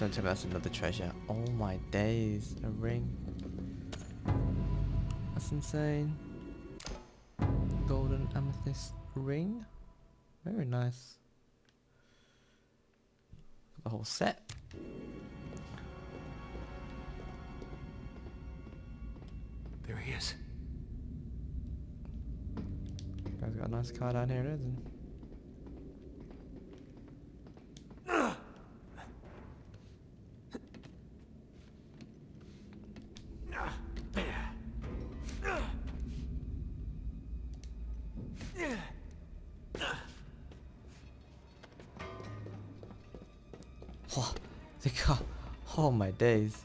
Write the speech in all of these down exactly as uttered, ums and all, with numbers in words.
Don't tell me that's another treasure. Oh my days, a ring. That's insane. Golden amethyst ring. Very nice. The whole set. There he is. Guy's got a nice car down here, doesn't he? Oh my days.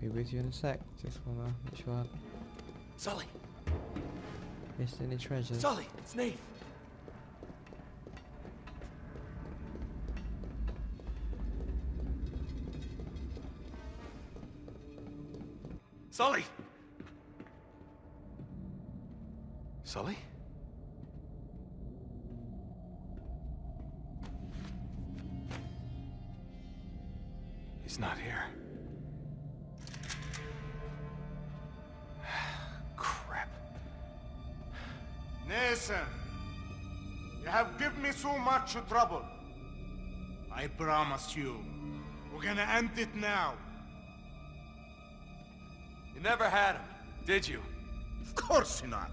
Be with you in a sec. Just wanna make sure. Sully. Missed any treasures? Sully, it's Nate. Sully. Sully? He's not here. Crap. Nathan, you have given me so much trouble. I promise you, we're gonna end it now. You never had him, did you? Of course not.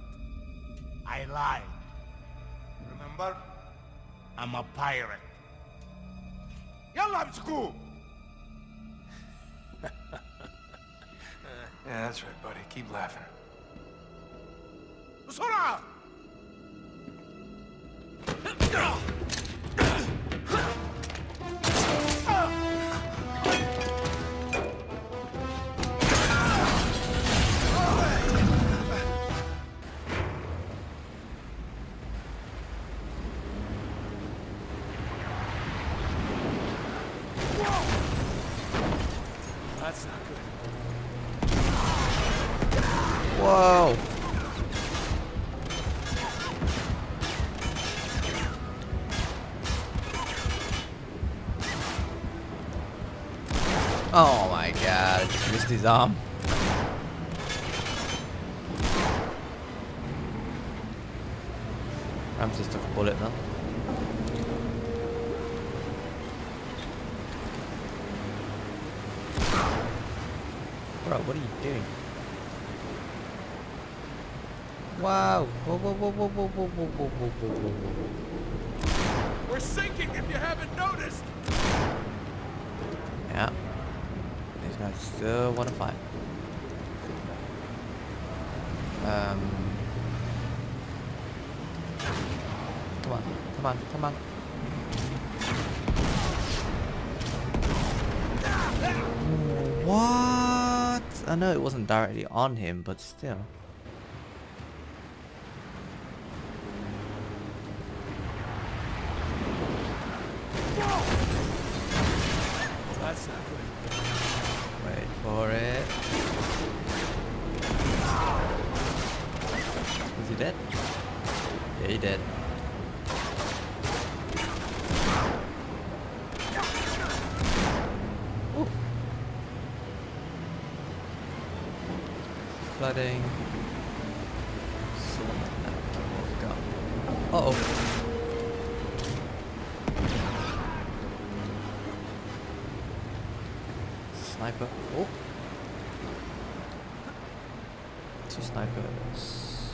I lied. Remember? I'm a pirate. Yalla, let's go! Yeah, that's right, buddy. Keep laughing. Sora! Whoa! Oh my god, I just missed his arm. I'm just off a bullet now. Bro, what are you doing? Wow! Whoa, whoa, whoa, whoa, whoa, whoa, whoa, whoa, whoa, whoa, whoa. We're sinking if you haven't noticed! Yeah. These guys still want to fight. Um... Come on, come on, come on. What? I know it wasn't directly on him, but still. Flooding. Uh oh. Sniper. Oh. Two snipers.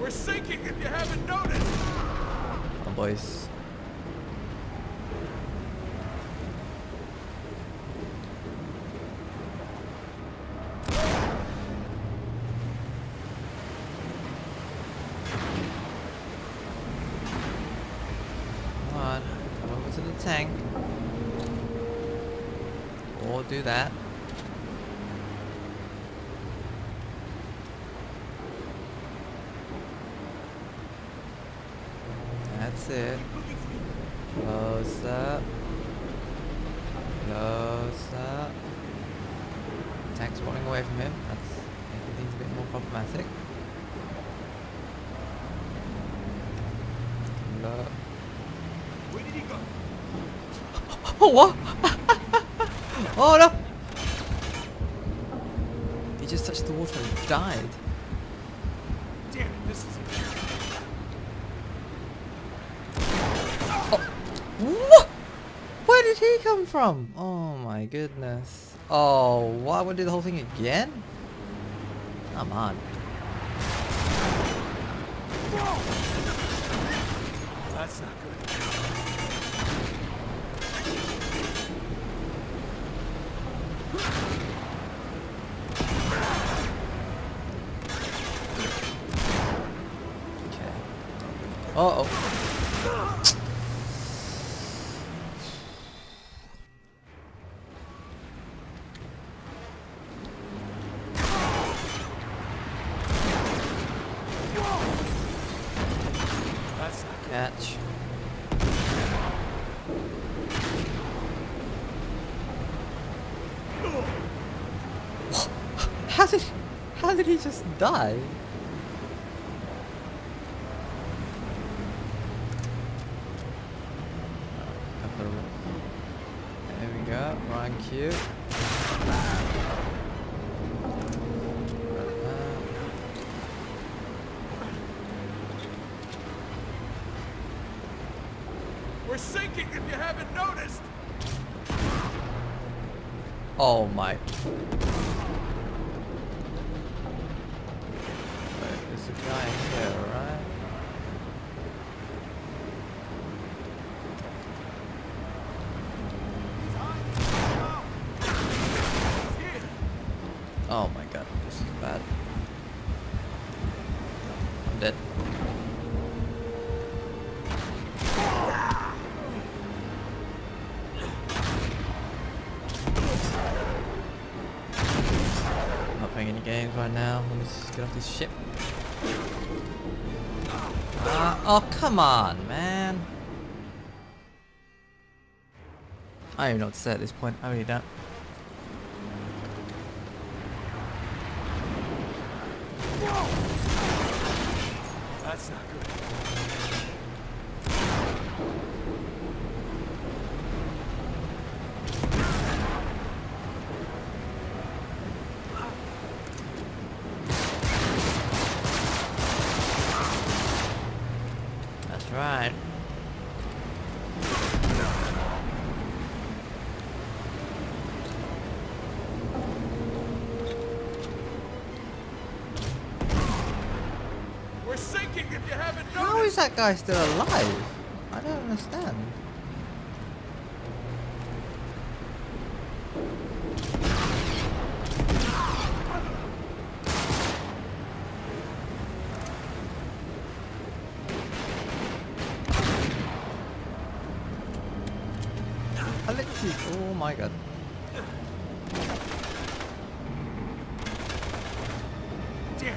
We're sinking if you haven't noticed. Come on, boys. Tank or do that. That's it. Close up. Close up. Tank's running away from him. That's making things bit more problematic. Look. Where did he go? Oh, what? Oh no! He just touched the water and died. Damn it, this is it. Oh. What? Where did he come from? Oh my goodness. Oh, what? I want to do the whole thing again? Come on. Whoa. That's not good. Okay. Uh oh. Catch. How did how did he just die? There we go. Right, cute. We're sinking if you haven't noticed! Oh my... Wait, there's a guy here, right? Oh my god, this is bad. I'm dead. Any games right now? Let me just get off this ship. Uh, oh come on, man! I don't even know what to say at this point. I really don't. Whoa. That's not good. Right. We're sinking if you haven't noticed. How is that guy still alive? I don't understand. Oh my god. Damn.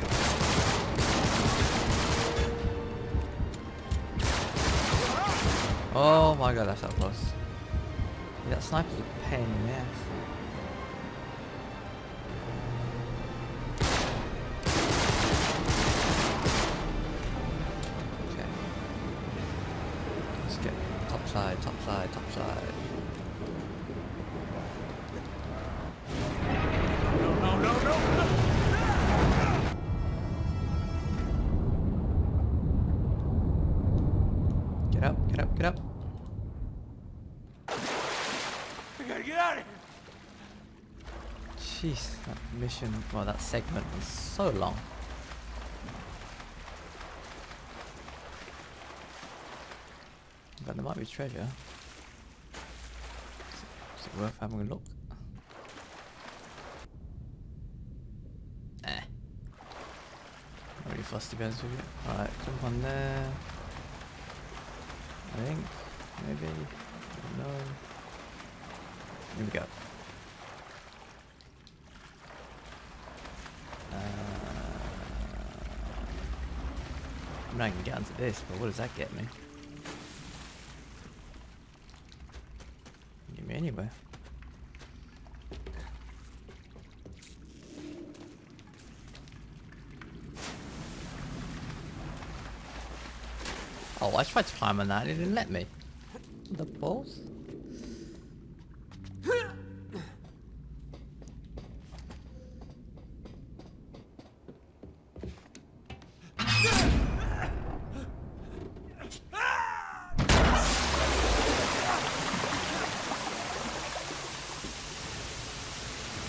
Oh my god, that's that close. Yeah, that sniper's a pain in the ass. Okay. Let's get top side, top side, top side. Get up, get up, get up. We gotta get out of here. Jeez, that mission, well, that segment was so long. But there might be treasure. Is it, is it worth having a look? Eh. Not really fussed to be honest with you. Alright, jump on there. I think, maybe, no. Here we go. Uh, I'm not gonna get onto this, but what does that get me? Get me anywhere. Oh, I tried to climb on that and it didn't let me. The balls?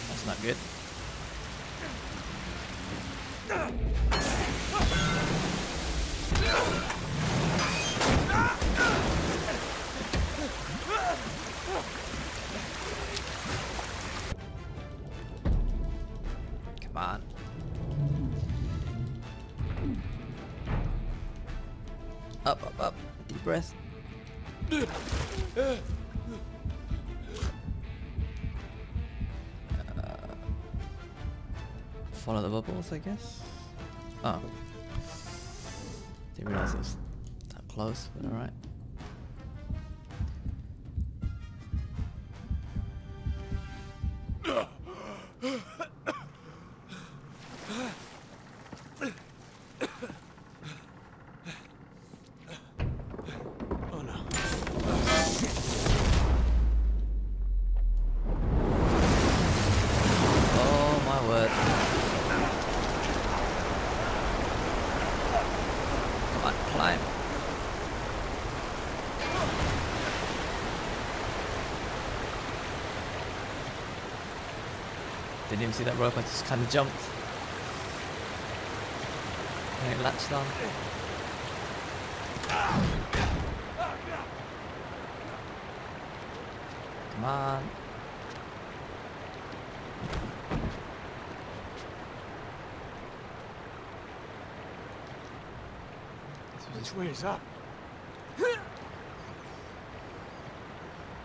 That's not good. Come on. Up, up, up. Deep breath. Follow the bubbles, I guess. Oh, didn't realize it was that close, but all right. Didn't even see that rope, I just kind of jumped. And it latched on. Come on. Which way is up?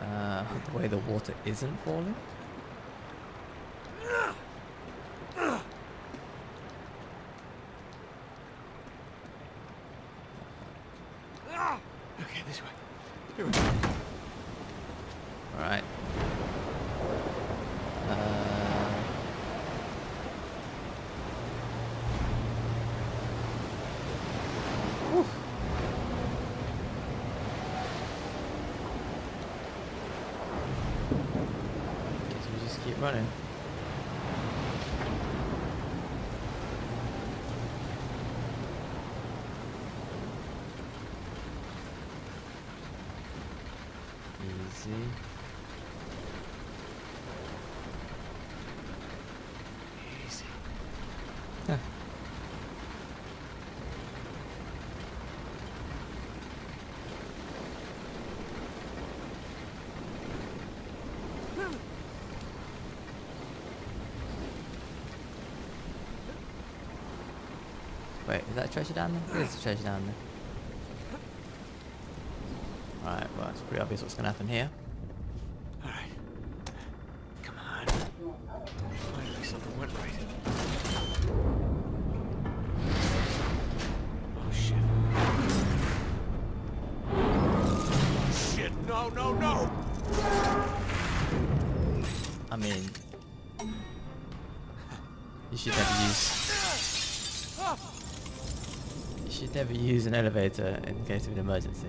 Uh, the way the water isn't falling? Okay, this way. Here we go. Alright. Uh... Guess we just keep running. Easy. Easy. Huh. Wait, is that a treasure down there? There's a treasure down there. Alright, well, it's pretty obvious what's going to happen here. Alright. Come on. Finally, something went right. Oh, shit. Oh, shit. No, no, no! I mean... You should never use... You should never use an elevator in case of an emergency.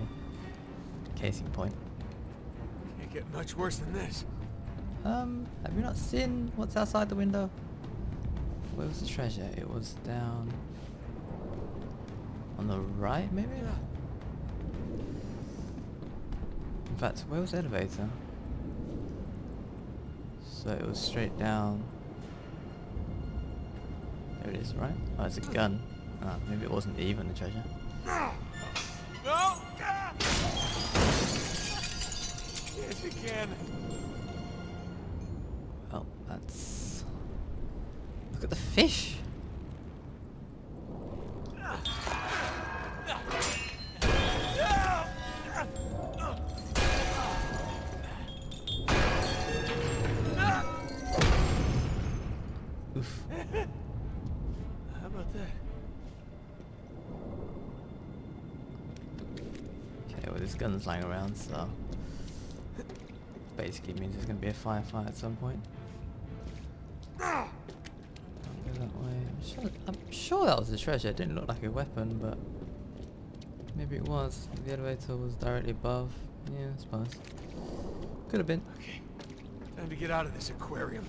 Case in point. Can't get much worse than this. Um, have you not seen what's outside the window? Where was the treasure? It was down on the right, maybe? In fact, where was the elevator? So it was straight down. There it is, right? Oh, it's a gun. Ah, maybe it wasn't even the treasure. No! Yes, again. Well, that's... Look at the fish! Oof. How about that? Okay, well this gun's lying around, so... Basically means there's gonna be a firefight at some point. I'll go that way. I'm sure, I'm sure that was a treasure. It didn't look like a weapon, but Maybe it was. The elevator was directly above. Yeah, I suppose. Could have been. Okay. Time to get out of this aquarium.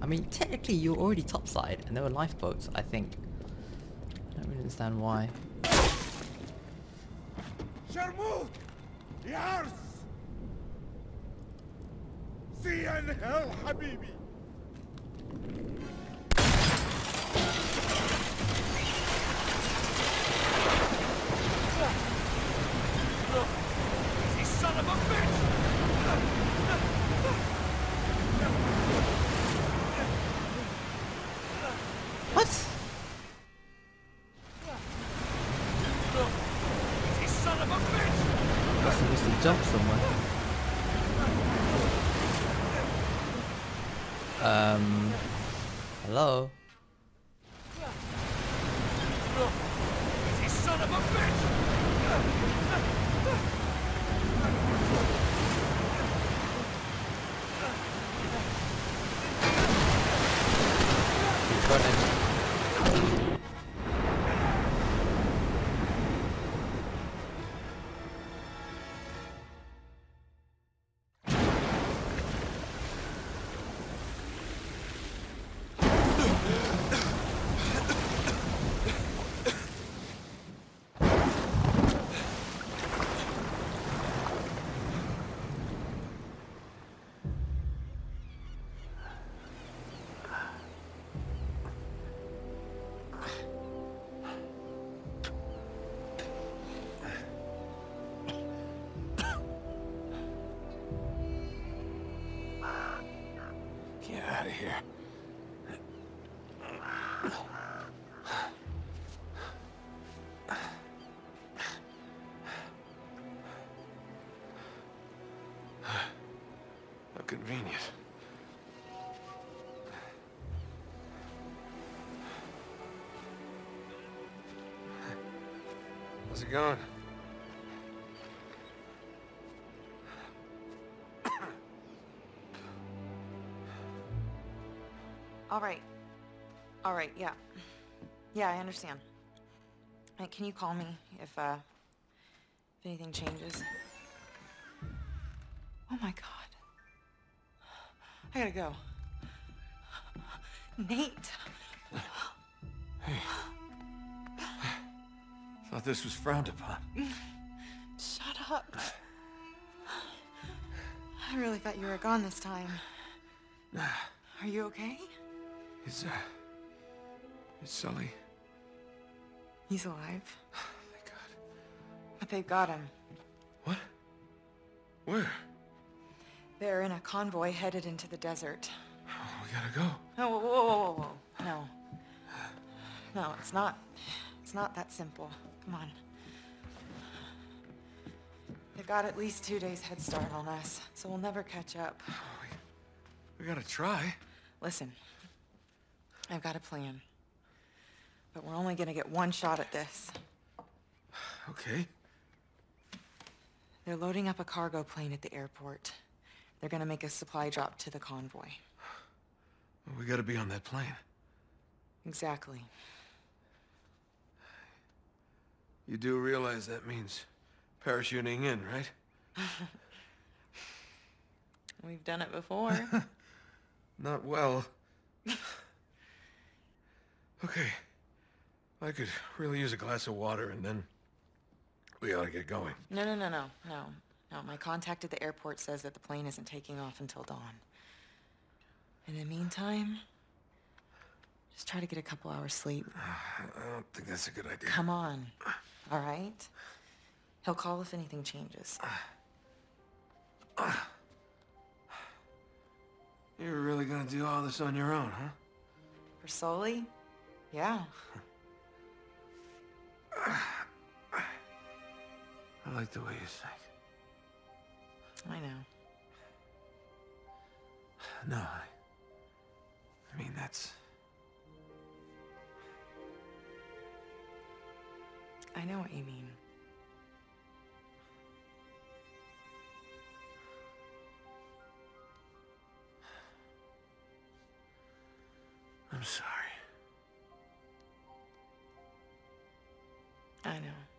I mean, technically you're already topside and there were lifeboats, I think. I don't really understand why. Sharmut! Yars! See and hell, Habibi! Um, hello? Son of a bitch! Here. How convenient. How's it going? All right. All right, yeah. Yeah, I understand. Right, can you call me if, uh, if anything changes? Oh, my God. I gotta go. Nate. Hey. Thought this was frowned upon. Shut up. I really thought you were gone this time. Are you okay? Is, uh, is Sully? He's alive. Oh, thank God. But they've got him. What? Where? They're in a convoy headed into the desert. Oh, we gotta go. No, whoa, whoa, whoa, whoa. No. No, it's not. It's not that simple. Come on. They've got at least two days head start on us, so we'll never catch up. Oh, we, we gotta try. Listen. I've got a plan, but we're only gonna get one shot at this. Okay. They're loading up a cargo plane at the airport. They're gonna make a supply drop to the convoy. Well, we gotta be on that plane. Exactly. You do realize that means parachuting in, right? We've done it before. Not well. Okay, I could really use a glass of water, and then we ought to get going. No, no, no, no, no, no. My contact at the airport says that the plane isn't taking off until dawn. In the meantime, just try to get a couple hours sleep. I don't think that's a good idea. Come on, all right? He'll call if anything changes. You're really gonna do all this on your own, huh? For Sully? Yeah. I like the way you think. I know. No, I... I mean, that's... I know what you mean. I'm sorry. I know.